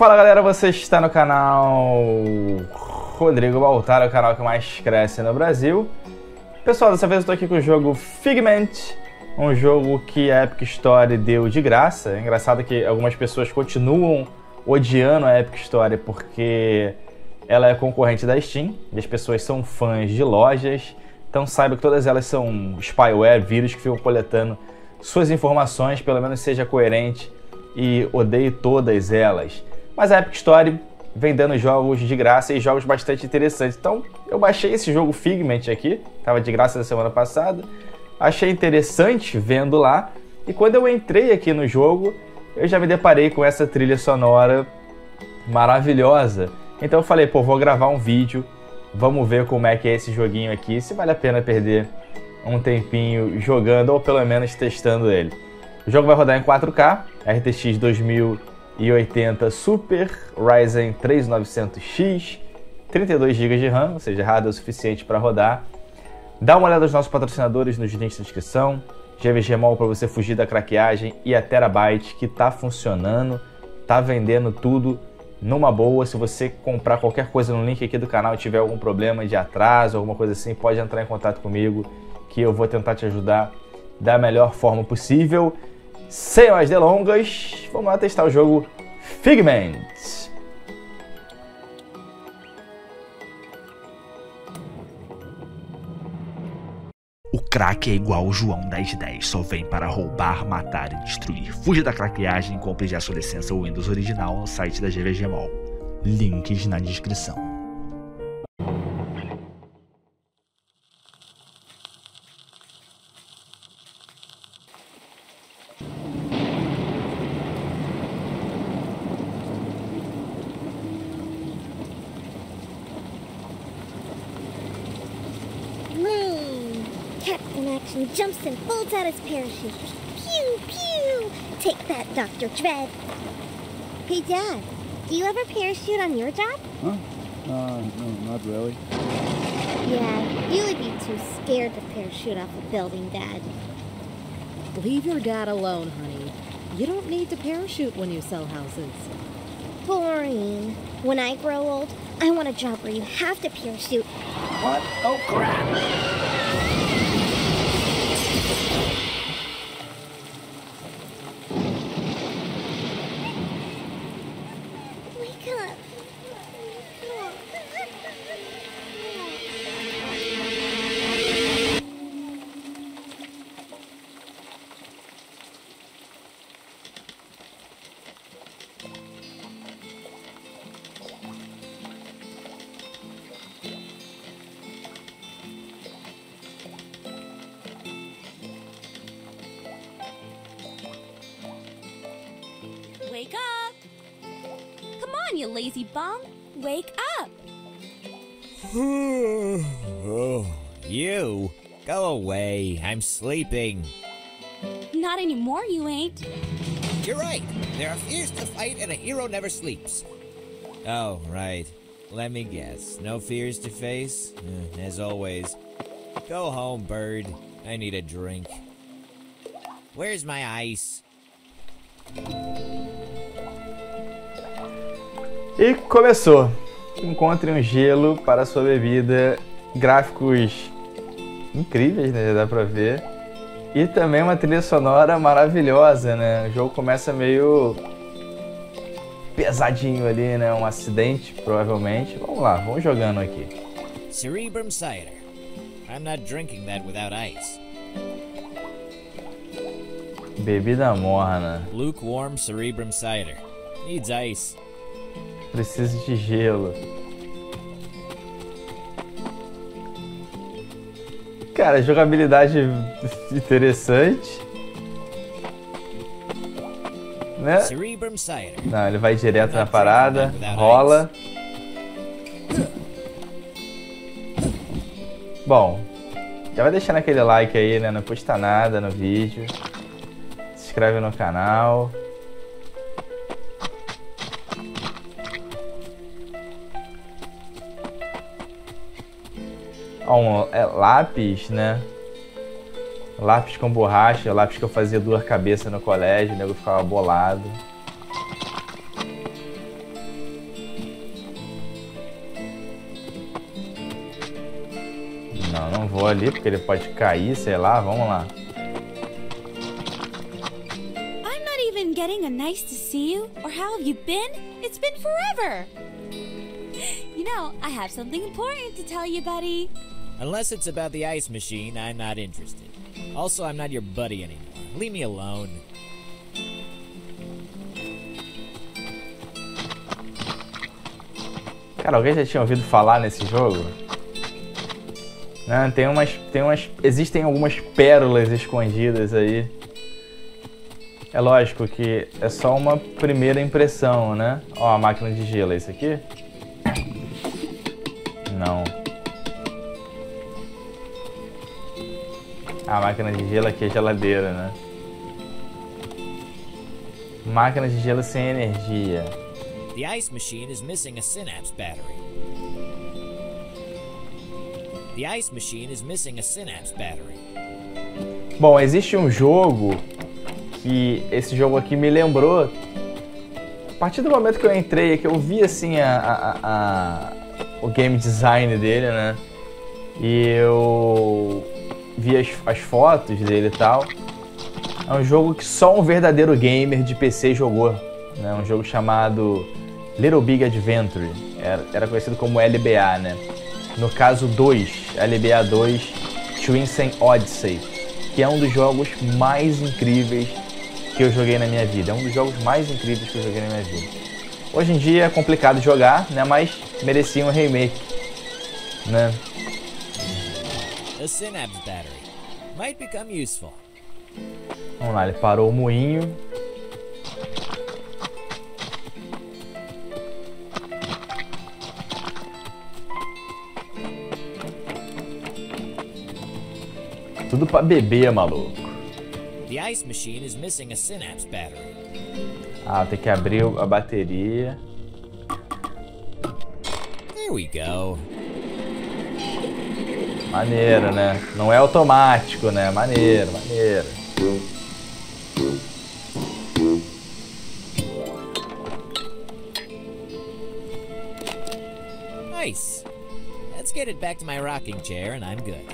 Fala galera, você está no canal Rodrigo Baltar, o canal que mais cresce no Brasil. Pessoal, dessa vez eu estou aqui com o jogo Figment, um jogo que a Epic Store deu de graça. É engraçado que algumas pessoas continuam odiando a Epic Store porque ela é concorrente da Steam e as pessoas são fãs de lojas. Então saiba que todas elas são spyware, vírus que ficam coletando suas informações, pelo menos seja coerente e odeie todas elas. Mas a Epic Store vem dando jogos de graça e jogos bastante interessantes. Então eu baixei esse jogo Figment aqui, estava de graça na semana passada. Achei interessante vendo lá, e quando eu entrei aqui no jogo, eu já me deparei com essa trilha sonora maravilhosa. Então eu falei, pô, vou gravar um vídeo, vamos ver como é que é esse joguinho aqui, se vale a pena perder um tempinho jogando ou pelo menos testando ele. O jogo vai rodar em 4K, RTX 2080 Super, Ryzen 3900X, 32 GB de RAM, ou seja, hardware o suficiente para rodar. Dá uma olhada nos nossos patrocinadores nos links da descrição, GVG Mall para você fugir da craqueagem e a Terabyte, que tá funcionando, tá vendendo tudo numa boa. Se você comprar qualquer coisa no link aqui do canal e tiver algum problema de atraso, alguma coisa assim, pode entrar em contato comigo que eu vou tentar te ajudar da melhor forma possível. Sem mais delongas, vamos lá testar o jogo Figment. O craque é igual o João das 10, só vem para roubar, matar e destruir. Fuja da craqueagem e compre já sua licença Windows original no site da GVG Mall. Links na descrição. Jumps and bolts out his parachute. Pew, pew! Take that, Dr. Dredd. Hey, Dad, do you ever parachute on your job? Huh? No, not really. Yeah, you would be too scared to parachute off a building, Dad. Leave your dad alone, honey. You don't need to parachute when you sell houses. Boring. When I grow old, I want a job where you have to parachute. What? Oh, crap! Wake up! Come on, you lazy bum! Wake up! Oh, you! Go away! I'm sleeping! Not anymore, you ain't! You're right! There are fears to fight and a hero never sleeps! Oh, right. Let me guess. No fears to face? As always. Go home, bird. I need a drink. Where's my ice? E começou! Encontre um gelo para sua bebida, gráficos incríveis, né? Já dá pra ver. E também uma trilha sonora maravilhosa, né? O jogo começa meio pesadinho ali, né? Um acidente, provavelmente. Vamos lá, vamos jogando aqui. Cerebrum Cider. I'm not drinking that without ice. Bebida morna. Lukewarm Cerebrum Cider. Needs ice. Preciso de gelo. Cara, jogabilidade interessante, né? Não, ele vai direto na parada, rola. Bom, já vai deixando aquele like aí, né? Não custa nada no vídeo. Se inscreve no canal. Lápis, né? Lápis com borracha, lápis que eu fazia dor cabeça no colégio, o nego ficava bolado. Não, não vou ali, porque ele pode cair, sei lá, vamos lá. I'm not even getting a nice to see you or how have you been? It's been forever. You know, I have something important to tell you, buddy. Unless it's about the ice machine, I'm not interested. Also, I'm not your buddy anymore. Leave me alone. Cara, alguém já tinha ouvido falar nesse jogo? Não, existem algumas pérolas escondidas aí. É lógico que é só uma primeira impressão, né? Ó, a máquina de gelo, é isso aqui? Não. A máquina de gelo aqui é geladeira, né? Máquina de gelo sem energia. The ice machine is missing a synapse battery. The ice machine is missing a synapse battery. Bom, existe um jogo que esse jogo aqui me lembrou. A partir do momento que eu entrei, que eu vi assim o game design dele, né? E eu vi as fotos dele e tal. É um jogo que só um verdadeiro gamer de PC jogou, né? Um jogo chamado Little Big Adventure, era conhecido como LBA, né? No caso 2, LBA 2, Twinsen Odyssey, que é um dos jogos mais incríveis que eu joguei na minha vida. É um dos jogos mais incríveis que eu joguei na minha vida. Hoje em dia é complicado jogar, né? Mas merecia um remake, né? A synapse battery might become useful. Vamos lá, ele parou o moinho. Tudo pra beber, maluco. The ice machine is missing a synapse battery. Ah, tem que abrir a bateria. There we go. Maneiro, né? Não é automático, né? Maneiro, maneiro. Nice. Let's get it back to my rocking chair and I'm good.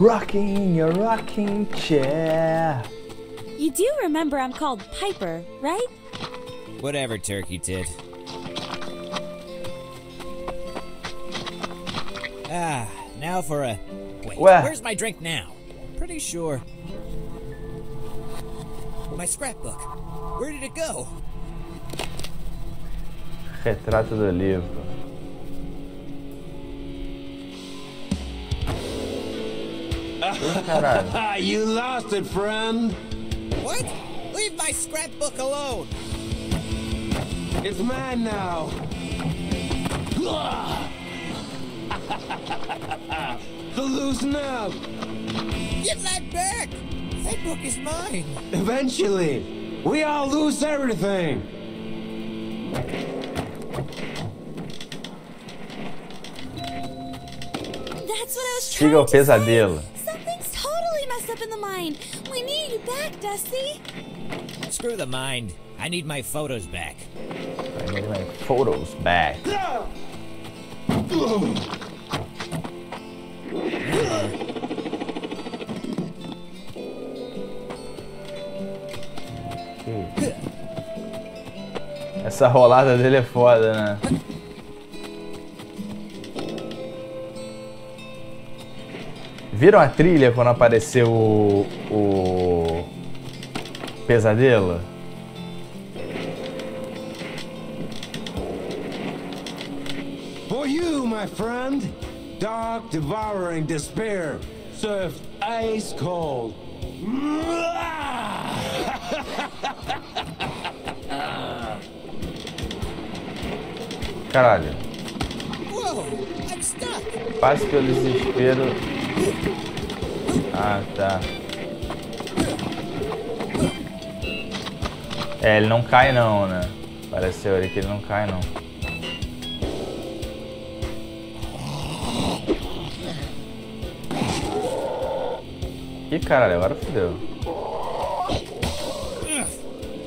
Rocking your rocking chair. You do remember I'm called Piper, right? Whatever, turkey tit. Ah, now for a... Wait, where's my drink now? Pretty sure... My scrapbook. Where did it go? Retrato do livro. You lost it, friend. What? Leave my scrapbook alone. It's mine now. So loosen up. Get that back. That book is mine. Eventually, we all lose everything. That's what I was trying to say. Pesadelo. Up in the mind. We need you back, Dusty. Screw the mind. I need my photos back. I need my photos back. Essa rolada dele é foda, né? Viram a trilha quando apareceu o pesadelo? For you, my friend, dark, devouring despair, served ice cold. Caralho. Passe pelo desespero. Ah, tá. É, ele não cai não, né? Pareceu ali que ele não cai não. Ih, caralho, agora fodeu.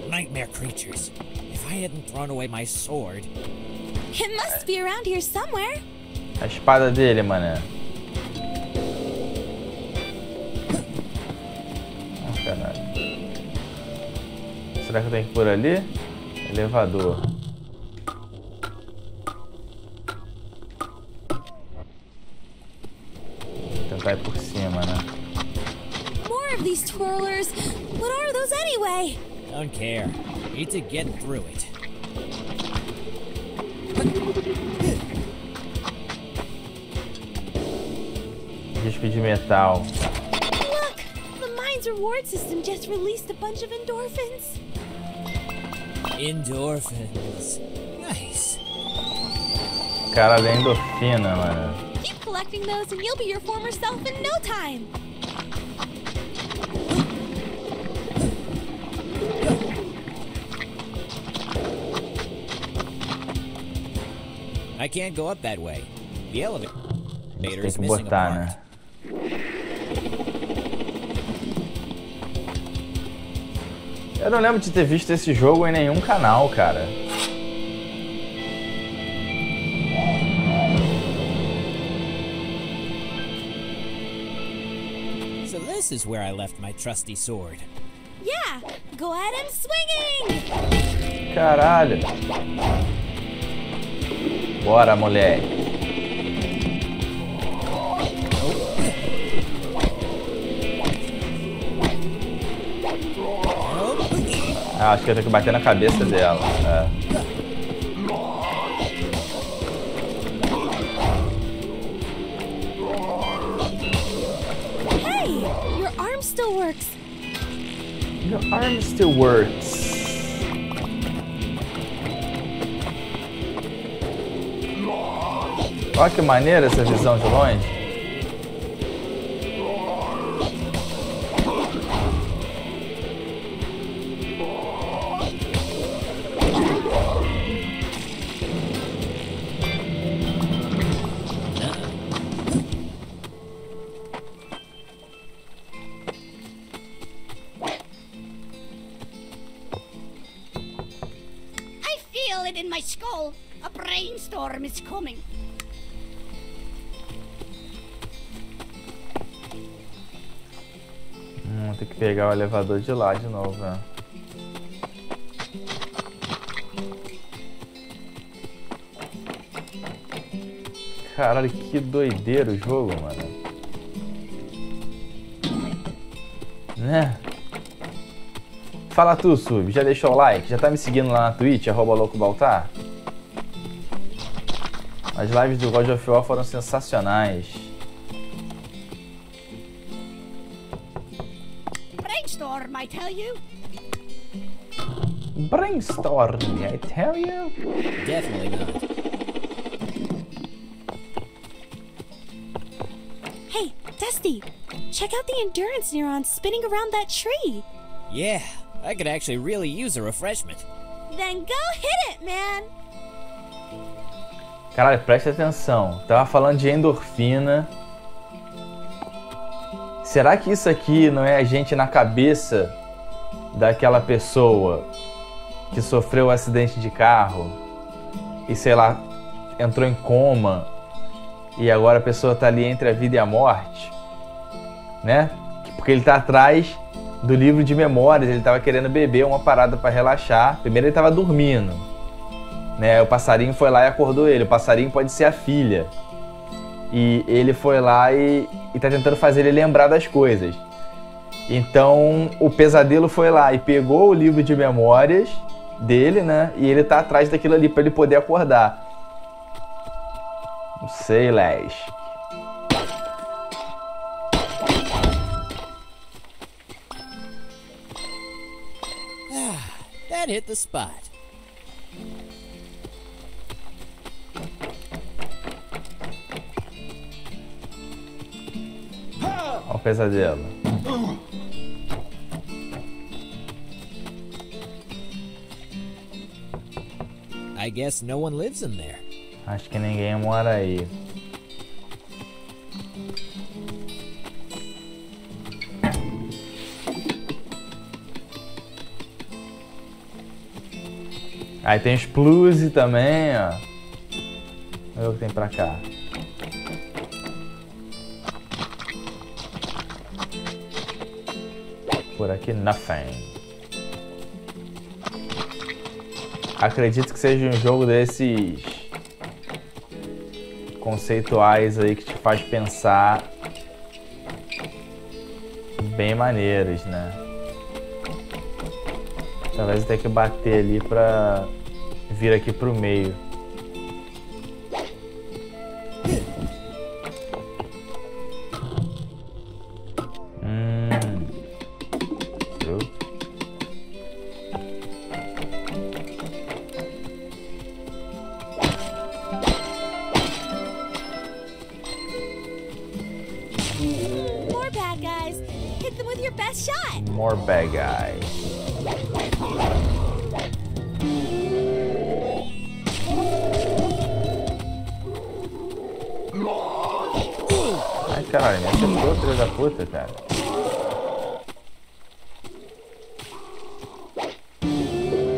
Nightmare creatures. If I hadn't thrown away my sword. It must be around here somewhere. A espada dele, mané. caralho. Será que eu tenho que ir por ali? Elevador. Vou tentar ir por cima, né? More of these twirlers. What are those anyway? Don't care. Need to get through it. Disco de metal. Reward system just released a bunch of endorphins. Endorphins. Nice. Cara, é endorfina, mano. Keep collecting those and you'll be your former self in no time. I can't go up that way. The elevator is missing a part. Eu não lembro de ter visto esse jogo em nenhum canal, cara. So this is where I left my trusty sword. Yeah, go ahead and swinging. Caralho. Bora, moleque. Ah, acho que eu tenho que bater na cabeça dela. É. Hey, your arm still works. Your arm still works. Olha que maneira essa visão de longe. Tem que pegar o elevador de lá de novo, né? Caralho, que doideira o jogo, mano. Né? Fala tu, Sub, já deixou o like? Já tá me seguindo lá na Twitch, @loucobaltar? As lives do God of War foram sensacionais. Brainstorm, I tell you. Brainstorm, I tell you. Definitely not. Hey, Dusty, check out the endurance neuron spinning around that tree. Yeah, I could actually really use a refreshment. Then go hit it, man. Caralho, presta atenção. Tava falando de endorfina. Será que isso aqui não é a gente na cabeça daquela pessoa que sofreu um acidente de carro e, sei lá, entrou em coma e agora a pessoa tá ali entre a vida e a morte? Né? Porque ele tá atrás do livro de memórias, ele tava querendo beber uma parada pra relaxar. Primeiro ele tava dormindo. Né, o passarinho foi lá e acordou ele. O passarinho pode ser a filha. E ele foi lá e tá tentando fazer ele lembrar das coisas. Então o pesadelo foi lá e pegou o livro de memórias dele, né? E ele tá atrás daquilo ali pra ele poder acordar. Não sei, Les. Ah, that hit the spot. Olha o pesadelo. I guess no one lives in there. Acho que ninguém mora aí. Aí tem os plus também, ó. Olha o que tem pra cá. por aqui? Nothing. Acredito que seja um jogo desses conceituais aí que te faz pensar bem maneiros, né? Talvez eu tenha que bater ali pra vir aqui pro meio.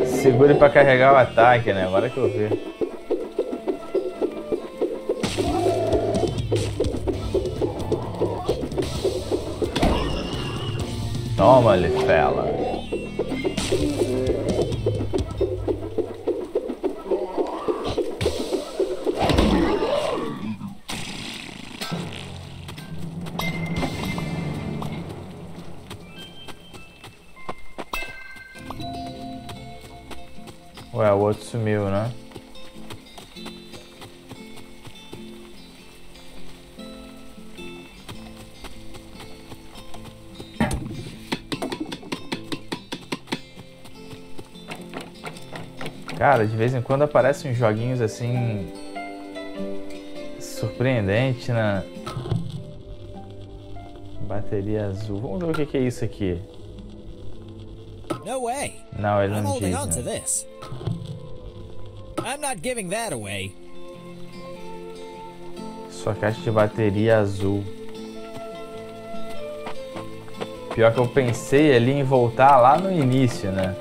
Segure pra carregar o ataque, né? Agora que eu vi. Toma-lhe, fela. Ué, o outro sumiu, né? Cara, de vez em quando aparecem uns joguinhos assim... surpreendente, né? Bateria azul... Vamos ver o que é isso aqui. No way. Não, ele não diz, né? I'm not giving that away. Sua caixa de bateria azul. Pior que eu pensei ali em voltar lá no início, né?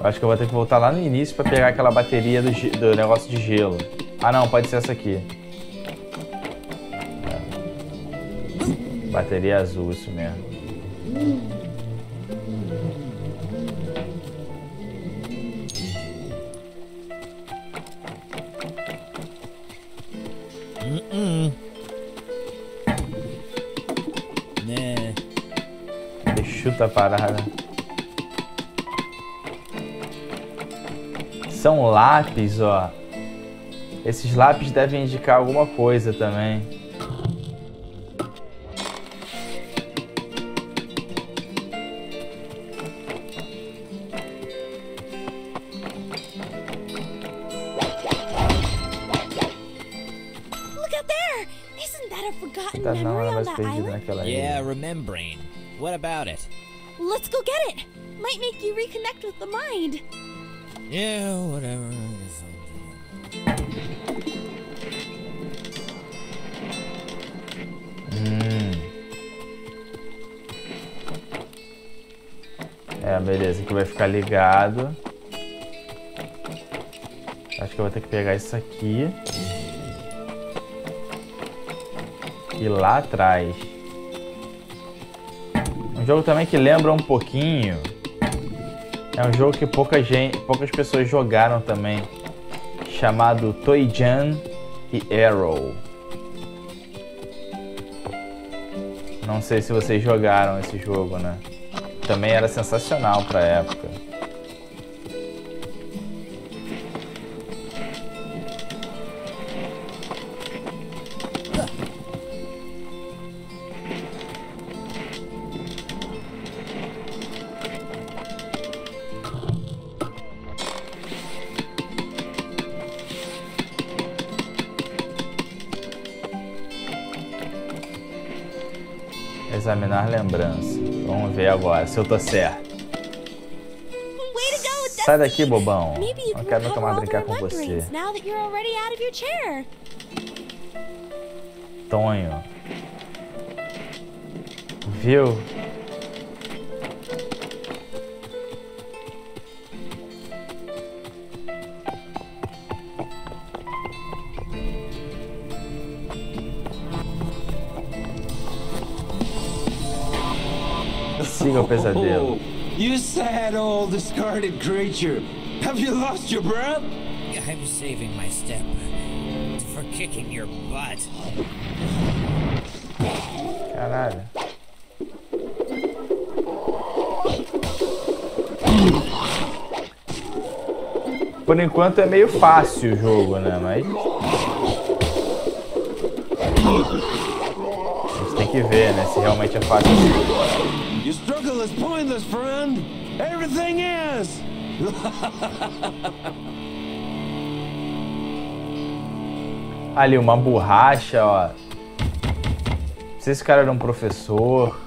Eu acho que eu vou ter que voltar lá no início pra pegar aquela bateria do negócio de gelo. Ah não, pode ser essa aqui. Bateria azul, isso mesmo. Chuta a parada. São lápis, ó. Esses lápis devem indicar alguma coisa também. Tá, não, ela vai se perder naquela ilha. Yeah, remembering. What about it? Let's go get it. Might make you reconnect with the mind. Yeah, whatever. É, beleza. Aqui vai ficar ligado. Acho que eu vou ter que pegar isso aqui. E lá atrás. Um jogo também que lembra um pouquinho. É um jogo que poucas pessoas jogaram também. Chamado Toy Jam e Arrow. Não sei se vocês jogaram esse jogo, né? Também era sensacional pra época. Examinar lembrança. Vamos ver agora se eu tô certo. Sai daqui, bobão. Não quero nunca mais brincar com você. Tonho. Viu? Siga o pesadelo. You sad old discarded creature. Have you lost your breath? I'm saving my step for kicking your butt. Caralho. Por enquanto é meio fácil o jogo, né? Mas a gente tem que ver, né? Se realmente é fácil. Your struggle is pointless, friend. Everything is. Ali uma borracha, ó. Não sei se esse cara era um professor.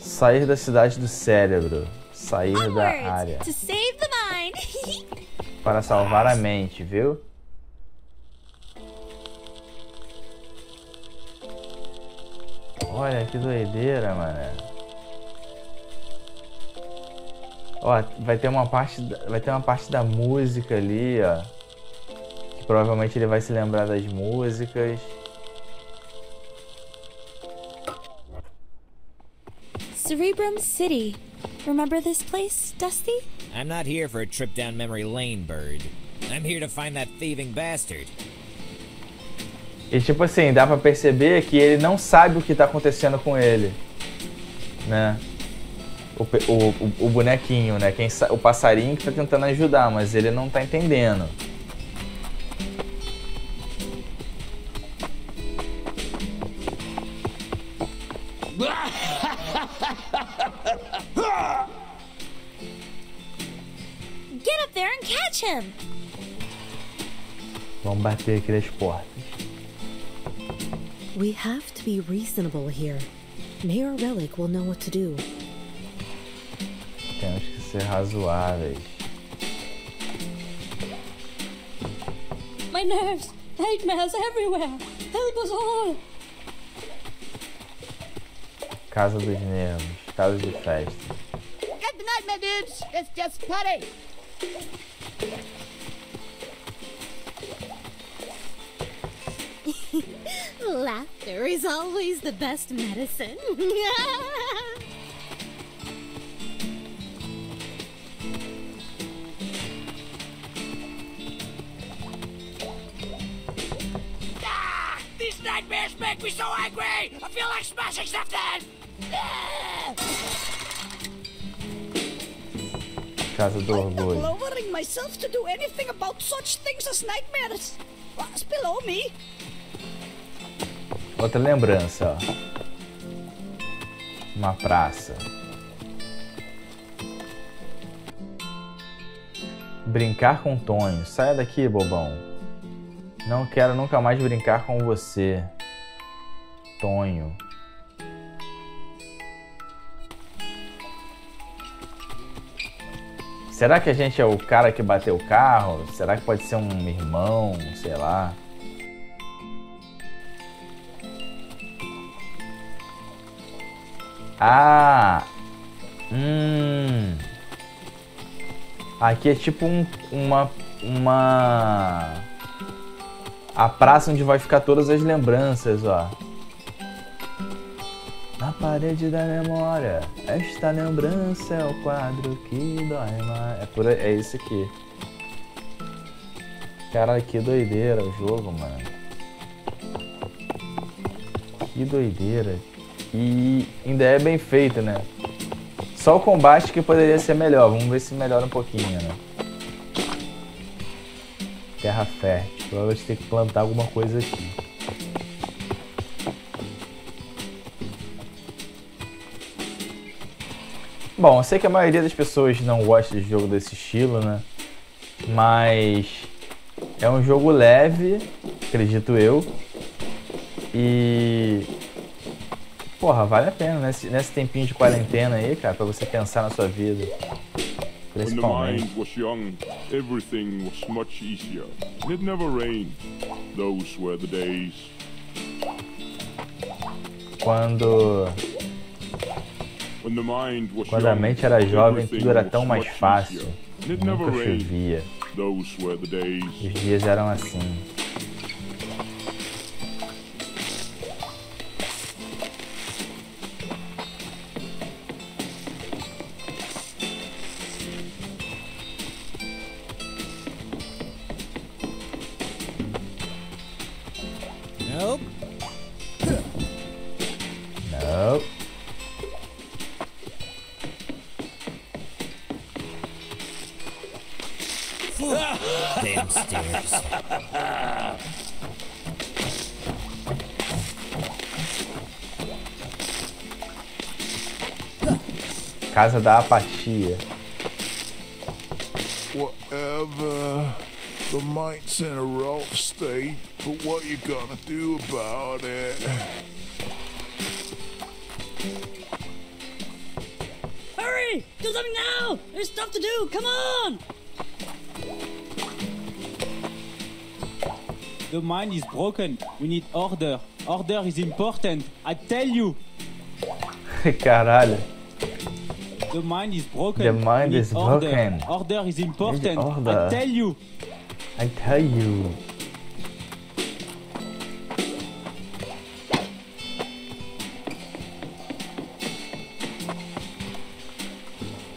Sair da cidade do cérebro. Sair da área. Para salvar a mente, viu? Olha que doideira, mané. Ó, vai ter uma parte da música ali, ó. Que provavelmente ele vai se lembrar das músicas. Cerebrum City. Remember this place, Dusty? I'm not here for a trip down memory lane, bird. I'm here to find that thieving bastard. E tipo assim, dá pra perceber que ele não sabe o que tá acontecendo com ele, né? O bonequinho, né? O passarinho que tá tentando ajudar, mas ele não tá entendendo. Get up there and catch him. Vamos bater aqui nas portas. We have to be reasonable here. Mayor Relic will know what to do. Temos que ser razoáveis. My nerves, nightmares everywhere. Help us all. Casa dos nervos, casa de festa. Get the nightmare, dudes. It's just party. Laughter is always the best medicine. Ah, these nightmares make me so angry. I feel like smashing something. Ah. Casa do orgulho. I'm not lowering myself to do anything about such things as nightmares. What's below me? Outra lembrança, ó. Uma praça. Brincar com Tonho. Saia daqui, bobão. Não quero nunca mais brincar com você, Tonho. Será que a gente é o cara que bateu o carro? Será que pode ser um irmão? Sei lá. Ah, aqui é tipo a praça onde vai ficar todas as lembranças, ó. Na parede da memória, esta lembrança é o quadro que dói mais. É isso aqui. Cara, que doideira o jogo, mano. Que doideira. E ainda é bem feito, né? Só o combate que poderia ser melhor. Vamos ver se melhora um pouquinho, né? Terra fértil. Provavelmente tem que plantar alguma coisa aqui. Bom, eu sei que a maioria das pessoas não gosta de jogo desse estilo, né? Mas é um jogo leve, acredito eu. E... porra, vale a pena, né? Nesse tempinho de quarentena aí, cara, pra você pensar na sua vida. Principalmente. Quando a mente era jovem, tudo era tão mais fácil. Nunca chovia. Os dias eram assim. Casa da apatia. Whatever. The might's in a rough state, but what you gonna do about it? Hurry! Do something now! There's stuff to do! Come on! The mine is broken. We need order. Order is important. I tell you. Caralho. The mind is broken. The mind is broken. Order is important. I tell you. I tell you.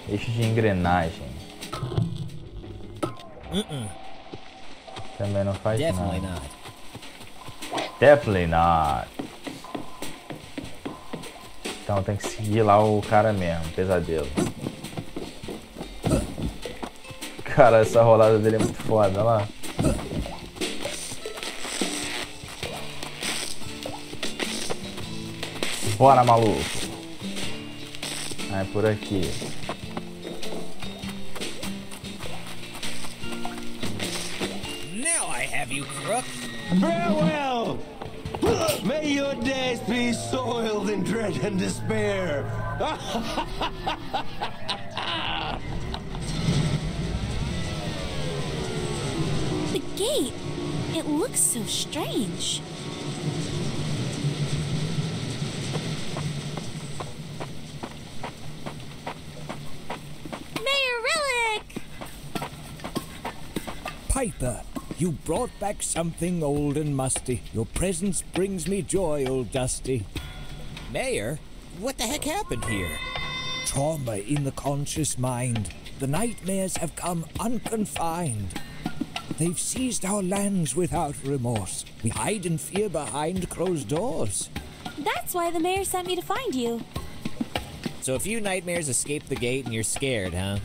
Eixo de engrenagem. Também não faz nada. Definitely not. Então tem que seguir lá o cara mesmo, pesadelo. Cara, essa rolada dele é muito foda, olha lá. Bora, maluco. Ah, é por aqui. Now I have you, crook. Farewell. May your days be soiled in dread and despair. The gate, it looks so strange. Mayor Relic! Piper. You brought back something old and musty. Your presence brings me joy, old Dusty. Mayor, what the heck happened here? Trauma in the conscious mind. The nightmares have come unconfined. They've seized our lands without remorse. We hide in fear behind closed doors. That's why the mayor sent me to find you. So a few nightmares escaped the gate and you're scared, huh?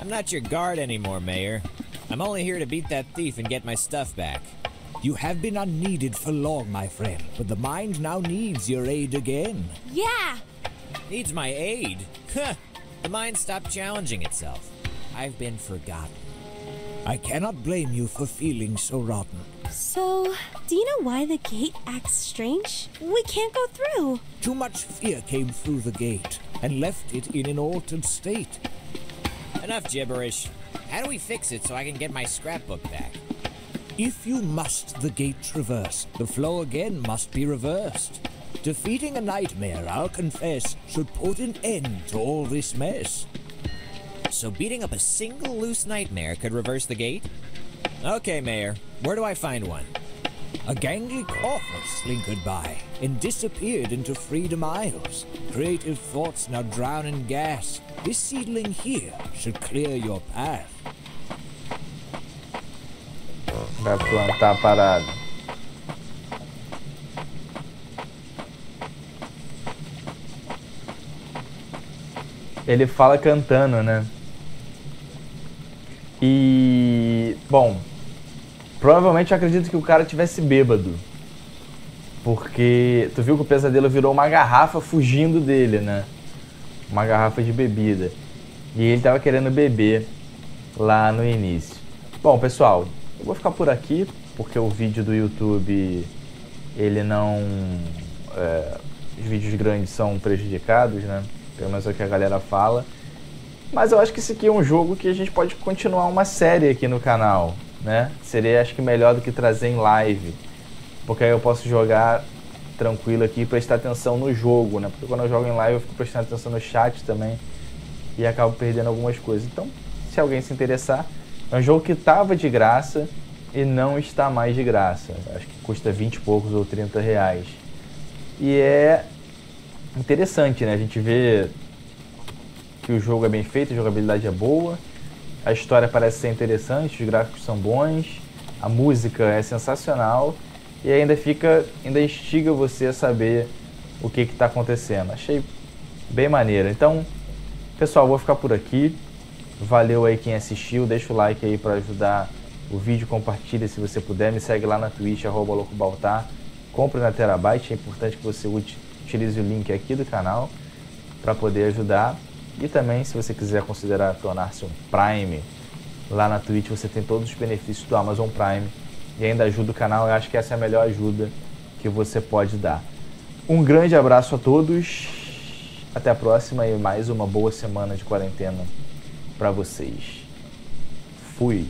I'm not your guard anymore, Mayor. I'm only here to beat that thief and get my stuff back. You have been unneeded for long, my friend, but the mind now needs your aid again. Yeah! Needs my aid? Huh! The mind stopped challenging itself. I've been forgotten. I cannot blame you for feeling so rotten. So, do you know why the gate acts strange? We can't go through. Too much fear came through the gate and left it in an altered state. Enough gibberish. How do we fix it so I can get my scrapbook back? If you must the gate traverse, the flow again must be reversed. Defeating a nightmare, I'll confess, should put an end to all this mess. So beating up a single loose nightmare could reverse the gate? Okay, Mayor, where do I find one? A gangly corpus slinkered by and disappeared into Freedom Isles. Creative thoughts now drown in gas. This seedling here should clear your path. Vai plantar a parada. Ele fala cantando, né? E... bom... provavelmente eu acredito que o cara tivesse bêbado. Porque... tu viu que o pesadelo virou uma garrafa fugindo dele, né? Uma garrafa de bebida. E ele tava querendo beber lá no início. Bom, pessoal, eu vou ficar por aqui, porque o vídeo do YouTube, ele não... os vídeos grandes são prejudicados, né? Pelo menos é o que a galera fala. Mas eu acho que esse aqui é um jogo que a gente pode continuar uma série aqui no canal, né? Seria, acho que, melhor do que trazer em live. Porque aí eu posso jogar... tranquilo aqui e prestar atenção no jogo, né? Porque quando eu jogo em live eu fico prestando atenção no chat também e acabo perdendo algumas coisas. Então, se alguém se interessar. É um jogo que estava de graça e não está mais de graça. Acho que custa 20 e poucos ou 30 reais. E é interessante, né? A gente vê que o jogo é bem feito, a jogabilidade é boa, a história parece ser interessante, os gráficos são bons, a música é sensacional e ainda instiga você a saber o que está acontecendo. Achei bem maneiro. Então, pessoal, vou ficar por aqui. Valeu aí quem assistiu, deixa o like aí para ajudar o vídeo, compartilha se você puder, me segue lá na Twitch, @loucobaltar, compre na Terabyte, é importante que você utilize o link aqui do canal para poder ajudar. E também, se você quiser considerar tornar-se um Prime, lá na Twitch você tem todos os benefícios do Amazon Prime e ainda ajuda o canal. Eu acho que essa é a melhor ajuda que você pode dar. Um grande abraço a todos, até a próxima e mais uma boa semana de quarentena para vocês. Fui!